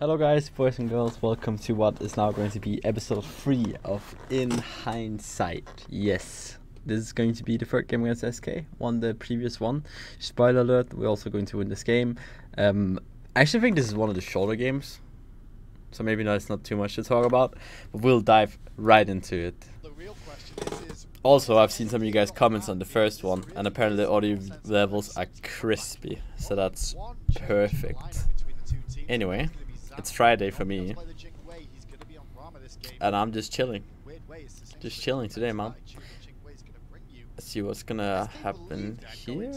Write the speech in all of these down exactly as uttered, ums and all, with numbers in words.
Hello guys, boys and girls, welcome to what is now going to be episode three of In Hindsight. Yes, this is going to be the third game against S K, won the previous one. Spoiler alert, we're also going to win this game. Um, I actually think this is one of the shorter games, so maybe no, it's not too much to talk about, but we'll dive right into it. Also, I've seen some of you guys comments on the first one, and apparently the audio levels are crispy, so that's perfect. Anyway. It's Friday for me, and I'm just chilling, just chilling today, man. Let's see what's gonna happen here.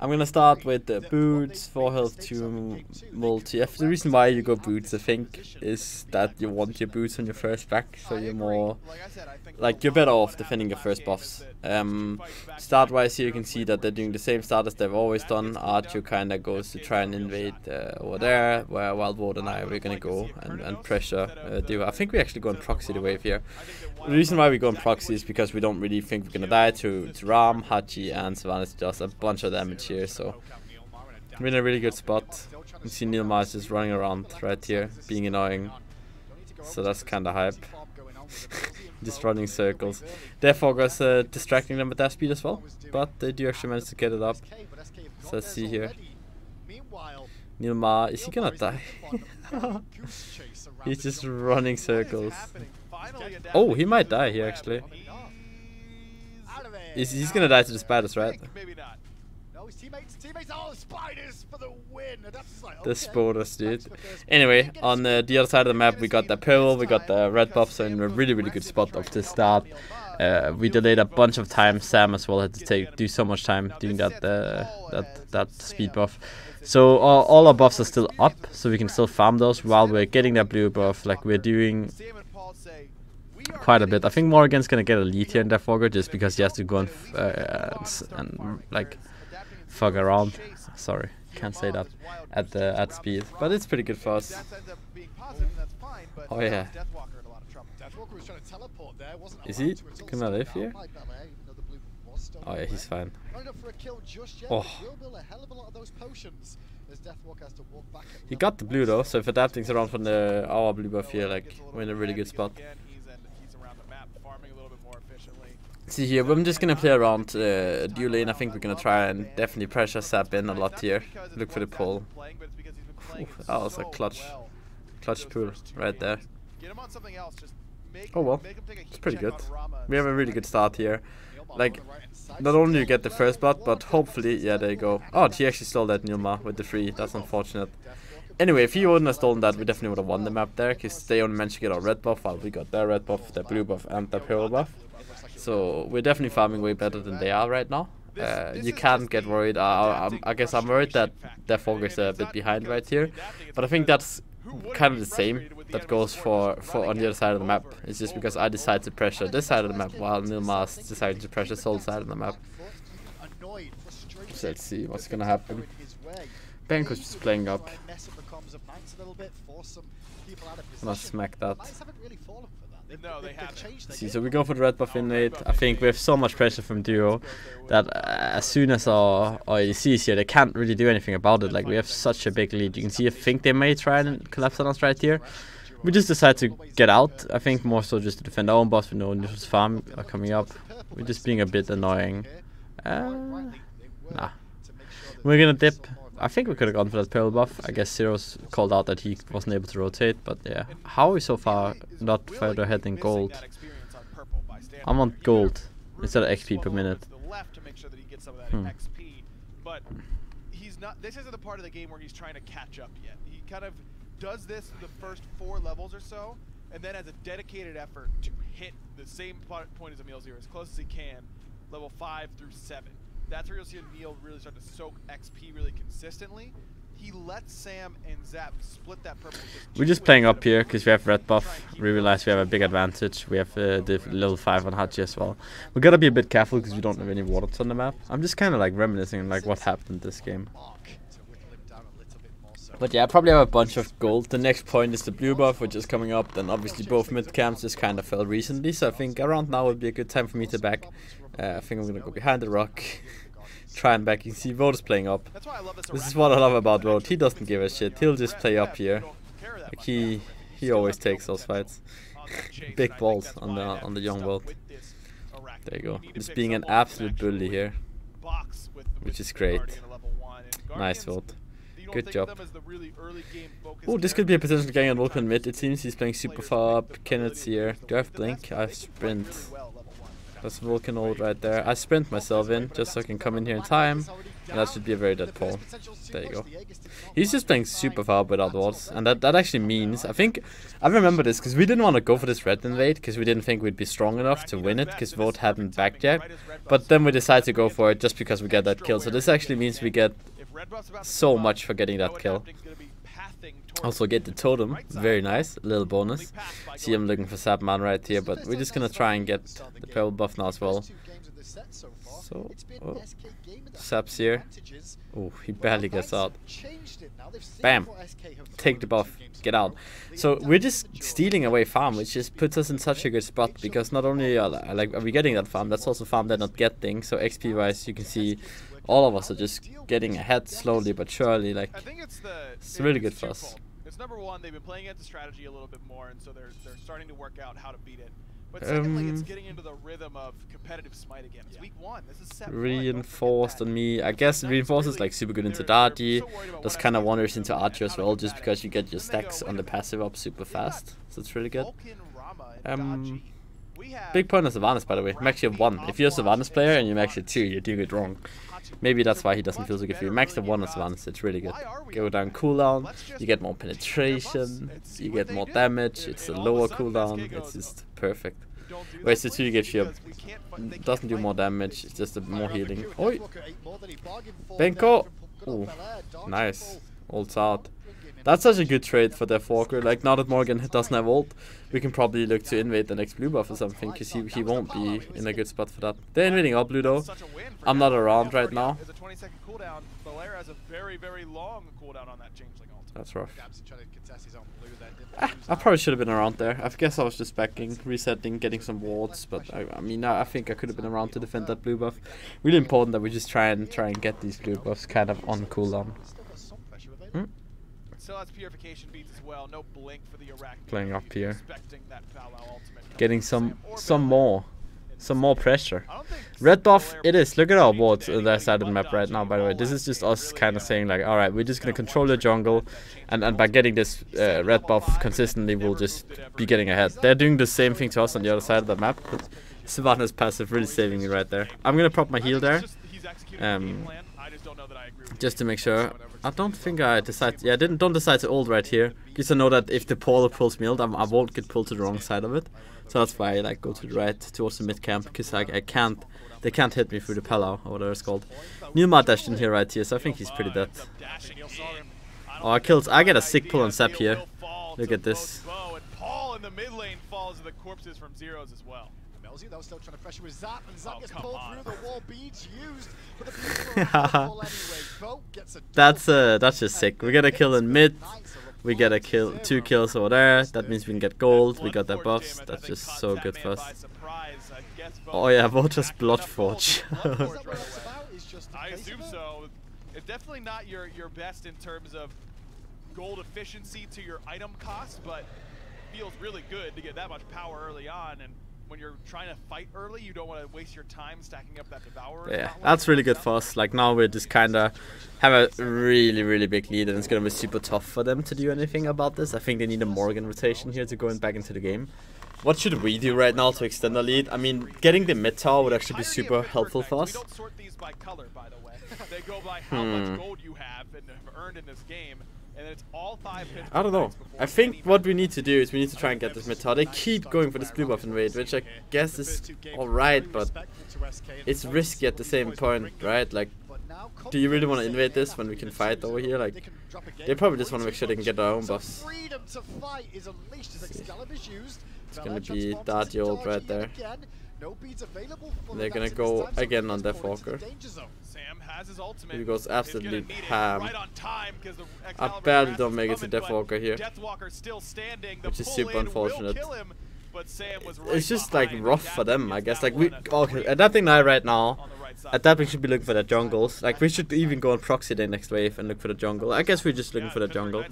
I'm gonna start with the boots, four health, two multi. The reason why you go boots, I think, is that you want your boots on your first back, so you're more, like, you're better off defending your first buffs. Um, Start-wise here you can see that they're doing the same start as they've always done. Archer kinda goes to try and invade uh, over there, where Wild Ward and I, we're gonna go and, and pressure. Uh, do I think we actually go on proxy the wave here. The reason why we go on proxy is because we don't really think we're gonna die to, to Ram, Hachi and Savannah. Just a bunch of damage here, so we're in a really good spot. You see Nilmar is just running around right here, being annoying, so that's kinda hype. Just running circles. Deathfog was uh, distracting them at that speed as well, but they do actually manage to get it up. So let's see here. Nilmar, is he gonna die? He's just running circles. Oh, he might die here actually. He's, he's gonna die to the spiders, right? The spiders, dude. Anyway, on the, the other side of the map, we got the Pyro, we got the red buffs, so in a really, really good spot of this start. Uh, we delayed a bunch of time. Sam as well had to take do so much time doing that uh, that that speed buff. So all, all our buffs are still up, so we can still farm those while we're getting that blue buff, like we're doing quite a bit. I think Morrigan's gonna get a lead here in Deathwalker just because he has to go and, uh, and, and like fuck around. Sorry, can't say that at the at speed, but it's pretty good for us. Oh yeah. Is he gonna live here? Oh yeah, he's fine. Oh. He got the blue though, so if adapting's around from the our blue buff here, like we're in a really good spot. See here, I'm just gonna play around uh, dual lane. I think we're gonna try and definitely pressure Sap in a lot here. Look for the pull. Ooh, that was a clutch, clutch pull right there. Oh well, it's pretty good. We have a really good start here. Like, not only you get the first blood, but hopefully, yeah, there you go. Oh, he actually stole that Nilmar with the free. That's unfortunate. Anyway, if he wouldn't have stolen that, we definitely would have won the map there, because they only managed to get our red buff while we got their red buff, their blue buff, and their purple buff. So we're definitely farming way better than they are right now. Uh, you can't get worried. Uh, I'm, I guess I'm worried that Deathwalker is a bit behind right here, but I think that's kind of the same that goes for, for on the other side of the map. It's just because I decided to pressure this side of the map while Nilmar's decided to pressure this whole side of the map. So let's see what's gonna happen. Banko's just playing up. I'm gonna smack that. No, they haven't. See, so we go for the red buff invade. I think we have so much pressure from duo that uh, as soon as our, our A D C is here, they can't really do anything about it. Like, we have such a big lead. You can see, I think they may try and collapse on us right here. We just decide to get out. I think more so just to defend our own buffs with no initials farm are coming up. We're just being a bit annoying. Uh, nah. We're gonna dip. I think we could have gone for that Peril buff. I guess Zero's called out that he wasn't able to rotate, but yeah. How are we so far not further ahead than gold? I'm on gold instead of X P per minute. Hmm. This isn't the part of the game where he's trying to catch up yet. He kind of does this the first four levels or so, and then has a dedicated effort to hit the same point as Emil Zero, as close as he can, level five through seven. That's where you'll see Emil really start to soak X P really consistently. He lets Sam and Zap split that purple. We're just playing up here because we have red buff. We realize we have a big advantage. We have uh, the level five on Hachi as well. We gotta be a bit careful because we don't have any wards on the map. I'm just kind of like reminiscing on like what happened this game. But yeah, I probably have a bunch of gold. The next point is the blue buff, which is coming up. Then obviously both mid camps just kind of fell recently, so I think around now would be a good time for me to back. Uh, I think I'm gonna go behind the rock, try and back. You can see Vought is playing up. This is what I love about Vought. He doesn't give a shit. He'll just play up here. Like he he always takes those fights. Big balls on the on the young Vought. There you go. Just being an absolute bully here, which is great. Nice Vought. Good job. Oh, this could be a potential gang on Vulcan mid. It seems he's playing super far up. Kenneth's here. Do I have Blink? I have Sprint. That's Vulcan ult right there. I Sprint myself in just so I can come in here in time. And that should be a very dead pull. There you go. He's just playing super far up without wards. And that, that actually means... I think... I remember this because we didn't want to go for this red invade. Because we didn't think we'd be strong enough to win it. Because Vought hadn't backed yet. But then we decided to go for it just because we get that kill. So this actually means we get... so much for getting that kill. Also get the totem, very nice, little bonus. See, I'm looking for Sapman right here, but we're just gonna try and get the purple buff now as well. So, oh, Sap's here. Oh, he barely gets out. Bam! Take the buff, get out. So we're just stealing away farm, which just puts us in such a good spot, because not only are, like, are we getting that farm, that's also farm they're not getting. So X P wise, you can see all of us are just getting ahead slowly but surely. Like, it's really good for us. It's number one, they've been playing at the strategy a little bit more, and so they're they're starting to work out how to beat it. But secondly, it's getting into the rhythm of competitive smite again. It's week one. This is Reinforced on me. I guess Reinforced is like super good into Dardy. This kind of wanders into Archer as well, just because you get your stacks on the passive up super fast. So it's really good. Um, big point on Sylvanus, by the way. I'm actually a one. If you're a Sylvanus player and you're actually two, you're doing it wrong. Maybe that's why he doesn't feel so good for you. Max the one as one, so it's really good. Go down cooldown, you get more penetration, you get more damage, it's a lower cooldown, it's just perfect. Whereas the two gives you doesn't do more damage, it's just a more healing. Oi! Banko! Ooh, nice. Ult's out. That's such a good trade for Deathwalker. Like, now that Morrigan doesn't have ult, we can probably look to invade the next blue buff or something, because he, he won't be in a good spot for that. They're invading our blue though. I'm not around right now. That's rough. Ah, I probably should have been around there. I guess I was just backing, resetting, getting some wards, but I, I mean, I think I could have been around to defend that blue buff. Really important that we just try and try and get these blue buffs kind of on cooldown. Hmm? Still has purification beats as well. No Blink for the Arachne. Playing up here. Getting some some more. Some more pressure. Red buff it is. Look at our wards on that side of the map right now, by the way. This is just us kind of saying like, alright, we're just going to control the jungle. And, and by getting this uh, red buff consistently, we'll just be getting ahead. They're doing the same thing to us on the other side of the map. But Savannah's passive really saving me right there. I'm going to prop my heal there. Um, just to make sure. I don't think I decide. Yeah, I didn't. Don't decide to ult right here, because I know that if the Pauler pulls me ult, I'm, I won't get pulled to the wrong side of it. So that's why I like go to the right towards the mid camp, because I, I can't. They can't hit me through the Palau or whatever it's called. Nilmar dashed in here right here, so I think he's pretty dead. Oh, I killed. I get a sick pull on Sap here. Look at this. That was still trying to pressure with Zap, and Zap gets pulled through the wall. Beads used for the That's uh, that's just sick. We get a kill in mid. We get a kill, two kills over there. That means we can get gold. We got that buffs. That's just so good for us. Oh yeah, Vought just Bloodforge. I assume so. It's definitely not your your best in terms of gold efficiency to your item cost, but feels really good to get that much power early on. And when you're trying to fight early, you don't want to waste your time stacking up that Devourer. Yeah, that's really good for us. Like, now we're just kind of have a really, really big lead, and it's going to be super tough for them to do anything about this. I think they need a Morrigan rotation here to go in back into the game. What should we do right now to extend our lead? I mean, getting the mid tower would actually be super helpful for us. Hmm. And it's all five pins. I don't know. I think what we need to do is we need to try and get this mid tower. They keep going for this blue buff invade, which I guess is alright, but it's risky at the same point, right? Like, do you really want to invade this when we can fight over here? Like, they probably just want to make sure they can get their own buffs. It's gonna be Dardy ult right there. They're gonna go again on Deathwalker. He goes absolutely ham. I barely don't make it to Deathwalker here, which is super unfortunate. it's just like rough for them, I guess. Like we, okay, at that thing I right now, at that we should be looking for the jungles. Like we should even go on proxy the next wave and look for the jungle. I guess we're just looking for the jungle.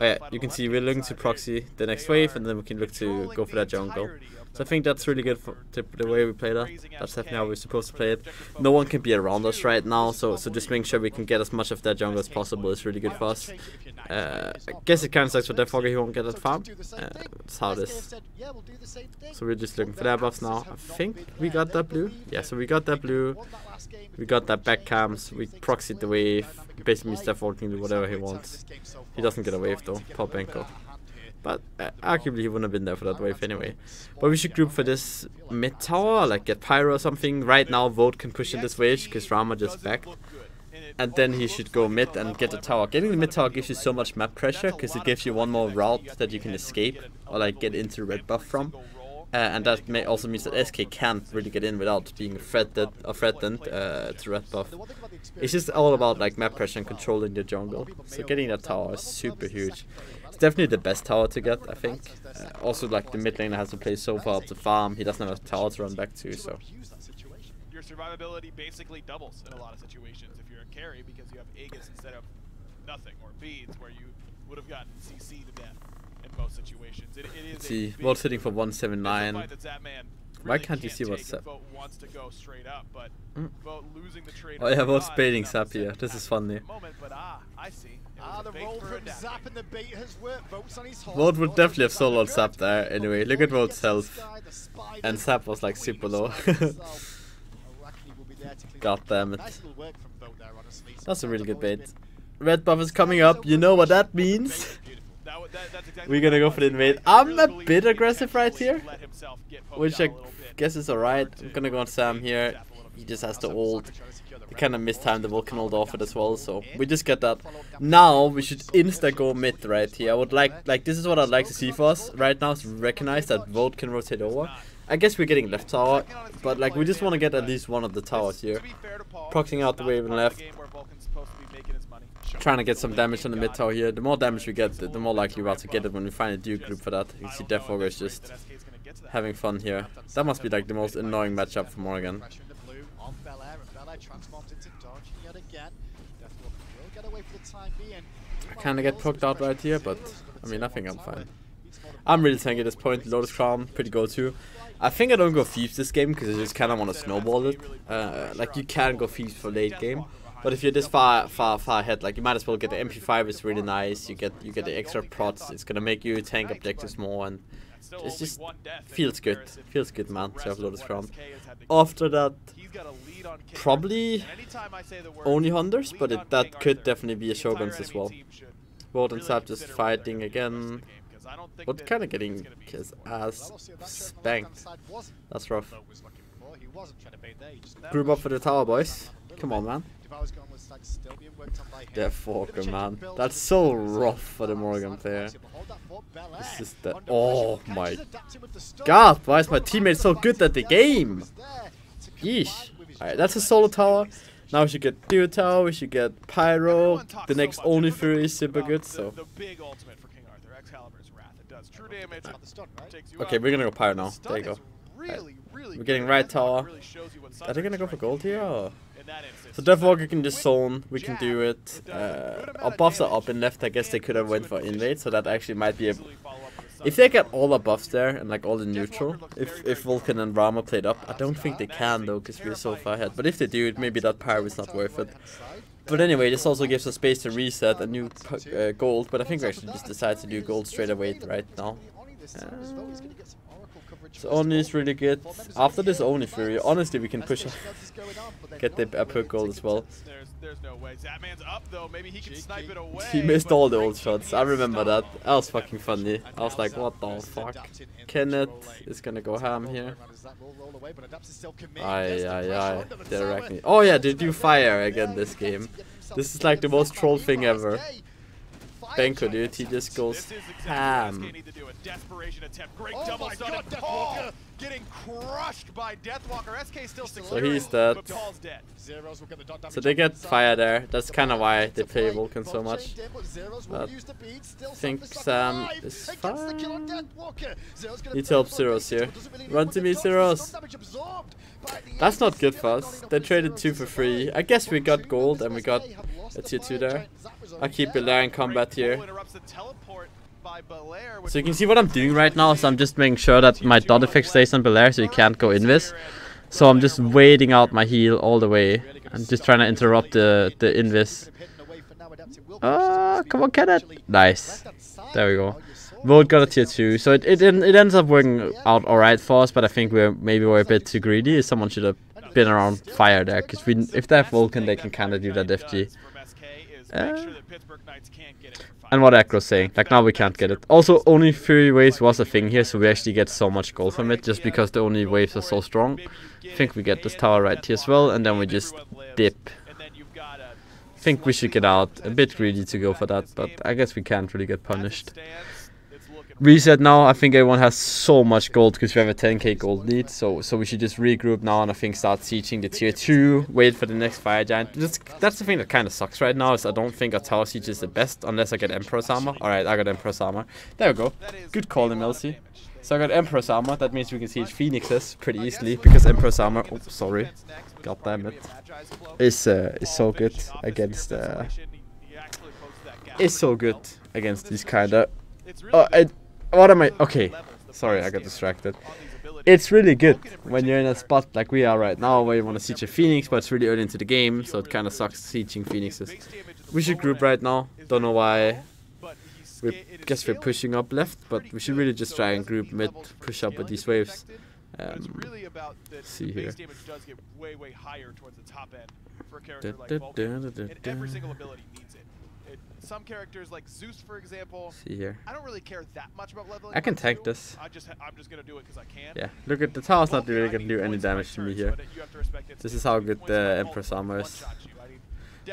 Oh, yeah, you can see we're looking to proxy the next wave, and then we can look to go for that jungle. So I think that's really good for the, the way we play that. That's definitely how we're supposed to play it. No one can be around us right now, so so just making sure we can get as much of that jungle as possible is really good for us. Uh, I guess it kind of sucks for Deathwalker, he won't get that farm. Uh, that's how it is. So we're just looking for that buffs now. I think we got that blue. Yeah, so we got that blue. We got that back cams. We proxied the wave. Basically, Deathwalker can do whatever he wants. He doesn't get a wave though. Poor Banko. But uh, arguably he wouldn't have been there for that wave anyway. But we should group for this mid tower, like get Pyro or something. Right now Vought can push in this wave because Rama just backed. And then he should go mid and get the tower. Getting the mid tower gives you so much map pressure because it gives you one more route that you can escape or like get into red buff from. Uh, and that may also means that S K can't really get in without being threatened or threatened uh, to red buff. It's just all about like map pressure and controlling the jungle. So getting that tower is super huge. It's definitely the best tower to get, I think. Uh, also, like the mid laner has to play so far up the farm. He doesn't have a tower to run back to, so. Your survivability basically doubles in a lot of situations if you're a carry because you have Aegis instead of nothing or Beads where you would have gotten C C to death. Most situations. It, it is see, Vault's hitting for one seventy-nine. Really why can't, can't you see what's up? Mm. Oh yeah, Vault's baiting Zap here. This is funny. Vought would definitely have soloed Zap there anyway. Look at Vault's health. And Zap was like super low. God damn it. That's a really good bait. Red buff is coming up. You know what that means. We're gonna go for the invade. I'm a bit aggressive right here, which I guess is alright. I'm gonna go on Sam here. He just has the ult. He kind of mistimed the Vulcan ult off it as well, so we just get that. Now we should insta go mid right here. I would like, like this is what I'd like to see for us right now, is recognize that Vought can rotate over. I guess we're getting left tower, but like we just want to get at least one of the towers here. Proxying out the wave and left. Trying to get some damage on the mid tower here. The more damage we get, the more likely we are to get it when we find a duke group for that. You can see Deathwalker is just having fun here. That must be like the most annoying matchup for Morrigan. I kind of get poked out right here, but I mean, I think I'm fine. I'm really tanky at this point. Lotus Crown, pretty go to. I think I don't go Thieves this game because I just kind of want to snowball it. Uh, like, you can go Thieves for late game. But if you're this far, far, far ahead, like you might as well get the M P five. It's really nice. You get, you get the extra prots. It's gonna make you tank objectives more, and it just feels good. Feels good, man. To have Lotus Crown. After that, probably only Hunters, but it, that could definitely be a Shoguns as well. Vought and Zap just fighting again. But kind of getting his ass spanked. That's rough. Group up for the tower, boys. Come on, man. Deathwalker, man. That's so rough for the Morrigan player. This is the... Oh my god, why is my teammate so good at the game? Yeesh. Alright, that's a solo tower. Now we should get Duo Tower, we should get Pyro. The next Oni Fury is super good, so... Okay, we're gonna go Pyro now. There you go. Right. We're getting right tower. Are they gonna go for gold here? Or? So Deathwalker can just zone. We can do it. Uh, our buffs are up and left. I guess they could have went for invade. So that actually might be a... If they get all the buffs there and like all the neutral, if if Vulcan and Rama played up, I don't think they can though because we're so far ahead. But if they do it, maybe that Pyro is not worth it. But anyway, this also gives us space to reset a new uh, gold. But I think we actually just decide to do gold straight away right now. Uh, So Oni is really good. After this Oni Fury, honestly, we can push up. Get the upper gold as well. He missed all the old shots. I remember that. That was fucking funny. I was like, what the fuck? Kenneth is gonna go ham here. Aye, aye, aye. They're Arachne. Oh yeah, they do fire again this game. This is like the most troll thing ever. Banko, dude. He just goes ham. Getting crushed by Deathwalker. S K still six. So he's dead. So they get fire there. That's kind of why they play Vulcan so much. But I think Sam is fine. Need to help Zeros here. Run to me, Zeros. That's not good for us. They traded two for free. I guess we got gold and we got a tier two there. I'll keep Belair in combat here. So you can see what I'm doing right now is I'm just making sure that my dot effect stays on Belair so he can't go invis. So I'm just waiting out my heal all the way. I'm just trying to interrupt the, the invis. Ah, uh, come on, Kenneth. Nice. There we go. Vought got a tier two. So it, it, it ends up working out alright for us, but I think we're maybe we're a bit too greedy. Someone should have been around fire there, because we if they have Vulcan, they can kind of do that F G. Uh, and what Acro's saying, like now we can't get it. Also, only Fury Waves was a thing here, so we actually get so much gold from it, just because the only waves are so strong. I think we get this tower right here as well, and then we just dip. I think we should get out. A bit greedy to go for that, but I guess we can't really get punished. Reset now. I think everyone has so much gold because we have a ten K gold lead, so so we should just regroup now and I think start sieging the tier two, wait for the next fire giant. That's, that's the thing that kind of sucks right now, is I don't think our tower siege is the best unless I get Emperor's armor. Alright, I got Emperor's armor. There we go. Good call, M L C. So I got Emperor's armor. That means we can siege Phoenixes pretty easily because Emperor's armor, oh sorry, god damn it, is, uh, is so good against, uh, is so good against these kind of, oh, I, what am I? Okay, sorry, I got distracted. It's really good when you're in a spot like we are right now where you want to siege a Phoenix, but it's really early into the game, so it kind of sucks sieging Phoenixes. We should group right now. Don't know why. We guess we're pushing up left, but we should really just try and group mid, push up with these waves. Um, let's see here. Da, da, da, da, da. Some characters like Zeus, for example. See here. I don't really care that much about leveling. I can tank this. I just I'm just gonna do it because I can. Yeah. Look at the tower's not really gonna do any damage to me here. This is how good the Emperor's armor is.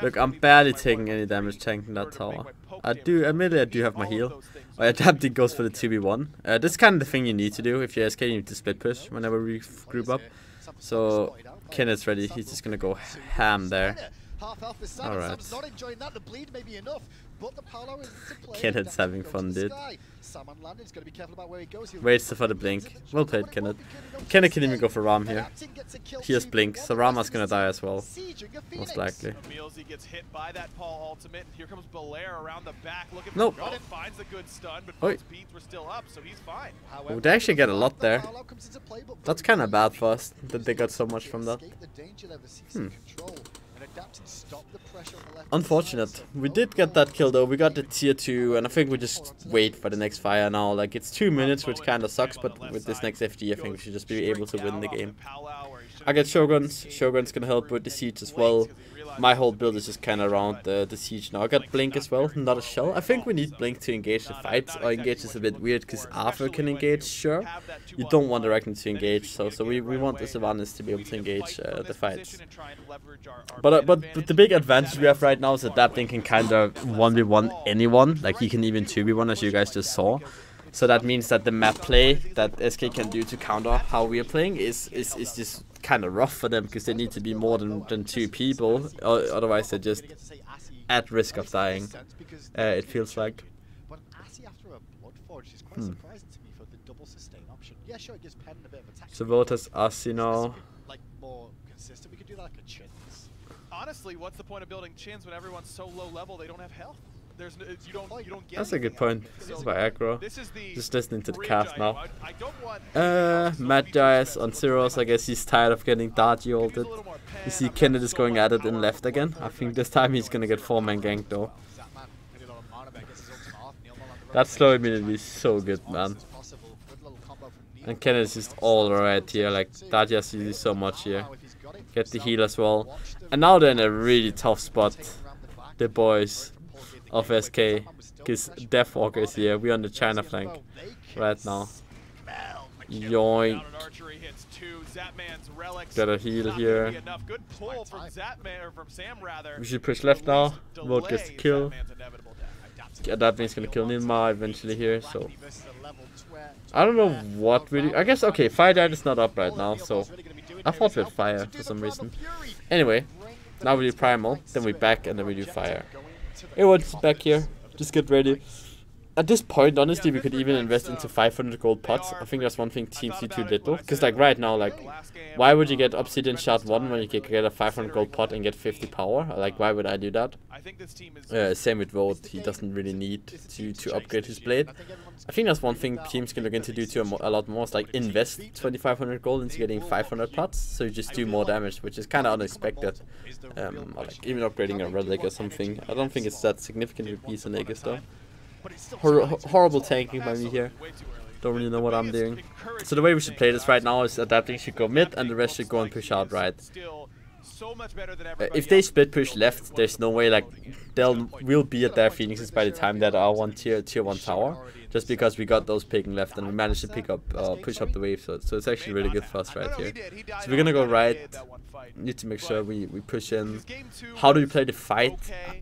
Look, I'm barely taking any damage tanking that tower. I do admittedly I do have my heal. My adapting goes for the two v one. Uh, this is kind of the thing you need to do if you're S K. You need to split push whenever we group up. So Kenneth's ready. He's just gonna go ham there. All right. Kenneth's having fun, dude. Waits for the blink. Well played, Kenneth. Kenneth can even go for Ram here. He has blink, so Rama's gonna die as well, most likely. Nope. Oi. Oh, they actually get a lot there. That's kind of bad for us that they got so much from that. Hmm. Unfortunate. We did get that kill though. We got the tier two, and I think we just wait for the next fire now. Like, it's two minutes, which kind of sucks, but with this next F G, I think we should just be able to win the game. I get Shoguns. Shoguns can help with the siege as well. My whole build is just kind of around the, the siege now. I got Blink as well, not a shell. I think we need Blink to engage the fight. Or engage is a bit weird because Arthur can engage, sure. You don't want the Arachne to engage, so so we, we want the Sylvanus to be able to engage uh, the fights. But, uh, but but the big advantage we have right now is that Adapting can kind of one v one anyone. Like, he can even two v one as you guys just saw. So that means that the map play that S K can do to counter how we are playing is is, is just kind of rough for them because they need to be more than, than two people, or otherwise they're just at risk of dying, uh, it feels like. Hmm. So Vought has Asi now. Honestly, what's the point of building chins when everyone's so low level they don't have health? No, you don't, you don't get. That's a good point. This is my aggro. This is just listening to the cast now. I, I don't want uh, Magi is on zeros. I guess he's tired of getting Daji ulted. You see Kenneth is going at it and left again. I think this time he's gonna get four man ganked though. That slow immediately is so good, man. And Kenneth is just all right here. Like, Daji has to do so much here. Get the heal as well. And now they're in a really tough spot, the boys of S K, because Deathwalker is here. We're on the China flank right now. Yoink. Got a heal here. We should push left now. Vought gets the kill. that thing's gonna kill Nilmar eventually here, so I don't know what we do. I guess, okay, Fire Giant is not up right now, so I fought with Fire for some reason. Anyway, now we do Primal, then we back, and then we do Fire. Everyone's back here, just get ready. At this point, honestly, we could even invest into five hundred gold pots. I think that's one thing teams do too little. Because, like, right now, like, why would you get Obsidian Shard one when you could get a five hundred gold pot and get fifty power? Like, why would I do that? Uh, same with Vought. He doesn't really need to, to upgrade his blade. I think that's one thing teams can look into do too a, a lot more. Is, like, invest twenty-five hundred gold into getting five hundred pots. So you just do more damage, which is kind of unexpected. Um, or, like, even upgrading a relic or something. I don't think it's that significant with Beads and Aegis, though. Hor horrible tanking by me here. Don't really know what I'm doing. So the way we should play this right now is adapting should go mid and the rest should go and push out right. Uh, if they split push left, there's no way, like, they'll will be at their Phoenixes by the time that our one tier tier one tower, just because we got those picking left and we managed to pick up uh, push up the wave, so, so it's actually really good for us right here. So we're gonna go right. Need to make sure we, we push in. How do we play the fight?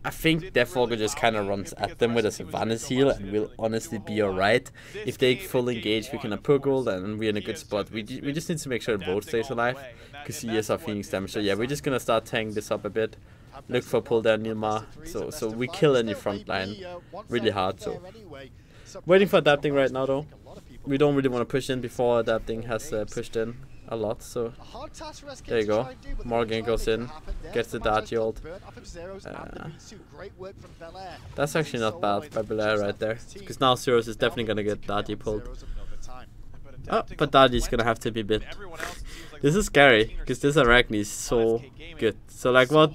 I think Deathwalker just kind of runs at them with a Sylvanus heal and we'll honestly be alright. If they full engage, we can have pure gold and we're in a good spot. We, we just need to make sure Vought stays alive because he is our Phoenix damage. So yeah, we're just gonna start tanking this up a bit. Look for pull down Nilmar. So so we kill any front line really hard. So waiting for adapting right now though. We don't really want to push in before adapting has uh, pushed in a lot. So there you go. Morrigan goes in, gets the Daji ult. Uh, that's actually not bad by Belair right there, because now Zeros is definitely gonna get Daji pulled. Oh, but Dardy's gonna have to be bit. This is scary, because this Arachne is so good. So, like, what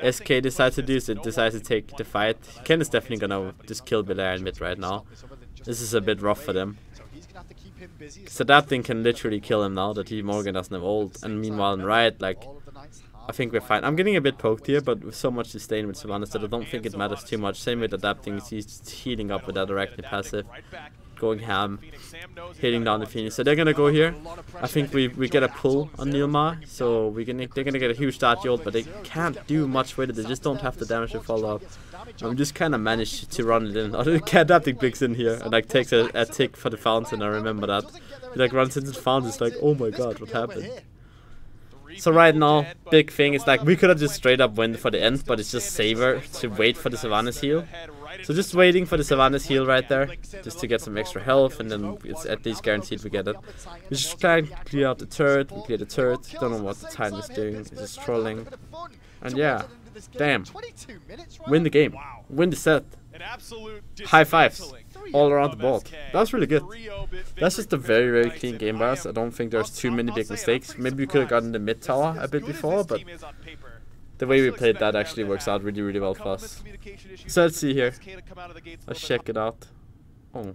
S K decides to do is it decides to take the fight. Ken is definitely gonna just kill Belair in mid right now. This is a bit rough for them. So that thing can literally kill him now that he Morgan doesn't have ult. And meanwhile, in right, like, I think we're fine. I'm getting a bit poked here, but with so much sustain with Sylvanus that I don't think it matters too much. Same with adapting, he's just healing up with that Arachne passive. Going ham, hitting down the Phoenix. So they're gonna go here. I think we we get a pull on Nilmar, so we can they're gonna get a huge Daji ult, but they can't do much with it. They just don't have the damage to follow up. I'm just kind of managed to run it in. Oh, the Adapting blinks in here and like takes a, a tick for the fountain. I remember that. He like runs into the fountain. It's like, oh my god, what happened? So right now, big thing is like we could have just straight up went for the end, but it's just saver to wait for the Sylvanus heal. So just waiting for the Sylvanus heal right there, just to get some extra health, and then it's at least guaranteed we get it. We just try and clear out the turret, we clear the turret, don't know what the time is doing, it's just trolling. And yeah, damn, win the game, win the set, high fives all around the board. That was really good. That's just a very, very clean game by us. I don't think there's too many big mistakes. Maybe we could have gotten the mid tower a bit before, but the way we played that actually works out really, really well for us. So let's see here. Let's check it out. Oh.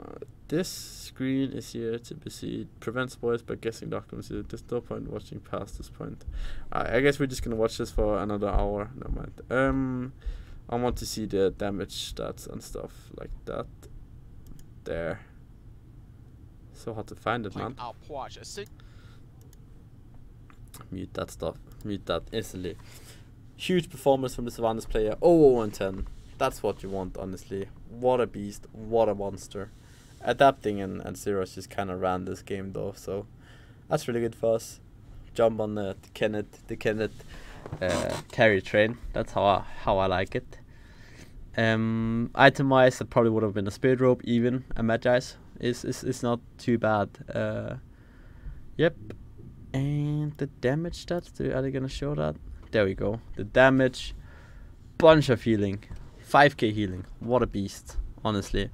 Uh, this screen is here to proceed. Prevents boys by guessing documents. There's no point watching past this point. Uh, I guess we're just gonna watch this for another hour. Never mind. Um, I want to see the damage stats and stuff like that. There. So hard to find it, man. Mute that stuff. Mute that instantly. Huge performance from the Sylvanus player. oh oh and ten. That's what you want, honestly. What a beast. What a monster. Adapting and, and Zeros just kind of ran this game, though. So that's really good for us. Jump on the, the Kenneth, the Kenneth uh, carry train. That's how I, how I like it. Um, itemized, that probably would have been a Spirit Rope, even a Magi's. It's, it's, it's not too bad. Uh, yep. And the damage stats, are they gonna show that? There we go. The damage, bunch of healing, five K healing. What a beast, honestly.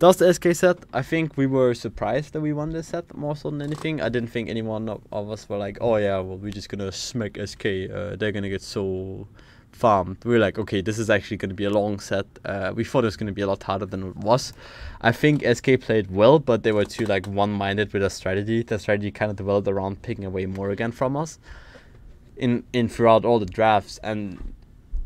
Does the S K set? I think we were surprised that we won this set more so than anything. I didn't think anyone of, of us were like, oh yeah, well we're just gonna smack S K. Uh, they're gonna get so farmed. We were like, okay, this is actually gonna be a long set. Uh, we thought it was gonna be a lot harder than it was. I think S K played well, but they were too like one-minded with their strategy. Their strategy kind of developed around picking away Morrigan from us in in throughout all the drafts, and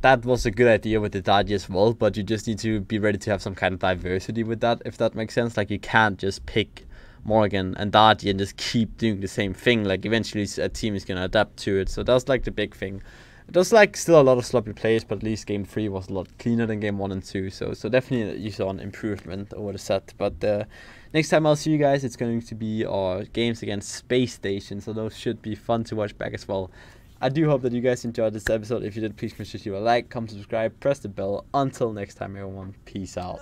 that was a good idea with the Daji as well, but you just need to be ready to have some kind of diversity with that, if that makes sense. Like, you can't just pick Morrigan and Daji and just keep doing the same thing. Like, eventually a team is gonna adapt to it. So that's like the big thing. There's like still a lot of sloppy plays, but at least game three was a lot cleaner than game one and two. So so definitely you saw an improvement over the set. But uh, next time I'll see you guys, it's going to be our games against Space Station. So those should be fun to watch back as well. I do hope that you guys enjoyed this episode. If you did, please make sure to leave a like, comment, subscribe, press the bell. Until next time, everyone. Peace out.